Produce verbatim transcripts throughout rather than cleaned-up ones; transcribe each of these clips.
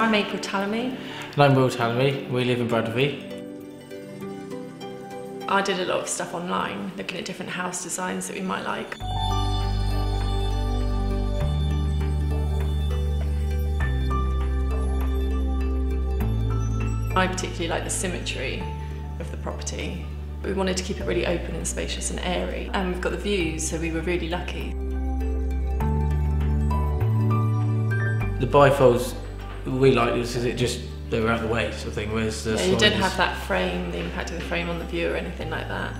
I'm April Tallamy. And I'm Will Tallamy. We live in Bradworthy. I did a lot of stuff online, looking at different house designs that we might like. I particularly like the symmetry of the property. We wanted to keep it really open and spacious and airy, and we've got the views, so we were really lucky. The bifolds we liked was because it just, they were out of the way sort of thing, whereas the yeah, you didn't have that frame, the impact of the frame on the view or anything like that.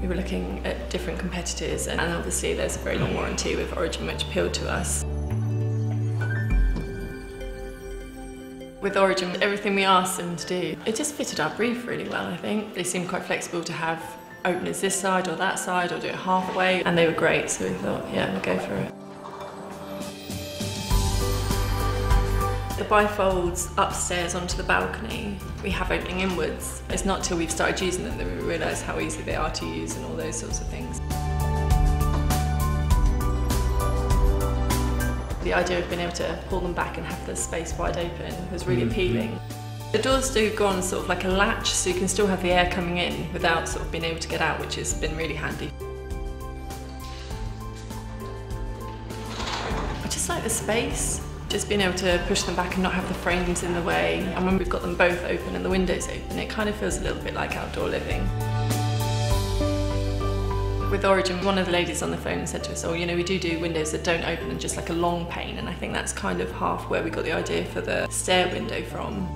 We were looking at different competitors, and obviously there's a very long warranty with Origin which appealed to us. With Origin, everything we asked them to do, it just fitted our brief really well, I think. They seemed quite flexible to have openers this side or that side or do it halfway, and they were great, so we thought, yeah, we'll go for it. The bifolds upstairs onto the balcony, we have opening inwards. It's not till we've started using them that we realise how easy they are to use and all those sorts of things. The idea of being able to pull them back and have the space wide open was really appealing. The doors do go on sort of like a latch, so you can still have the air coming in without sort of being able to get out, which has been really handy. I just like the space, just being able to push them back and not have the frames in the way. And when we've got them both open and the windows open, it kind of feels a little bit like outdoor living. With Origin, one of the ladies on the phone said to us, oh, you know, we do do windows that don't open and just like a long pane, and I think that's kind of half where we got the idea for the stair window from.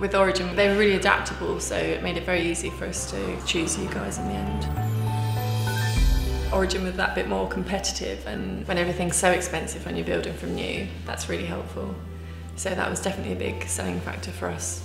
With Origin, they were really adaptable, so it made it very easy for us to choose you guys in the end. Origin was that bit more competitive, and when everything's so expensive when you're building from new, that's really helpful. So that was definitely a big selling factor for us.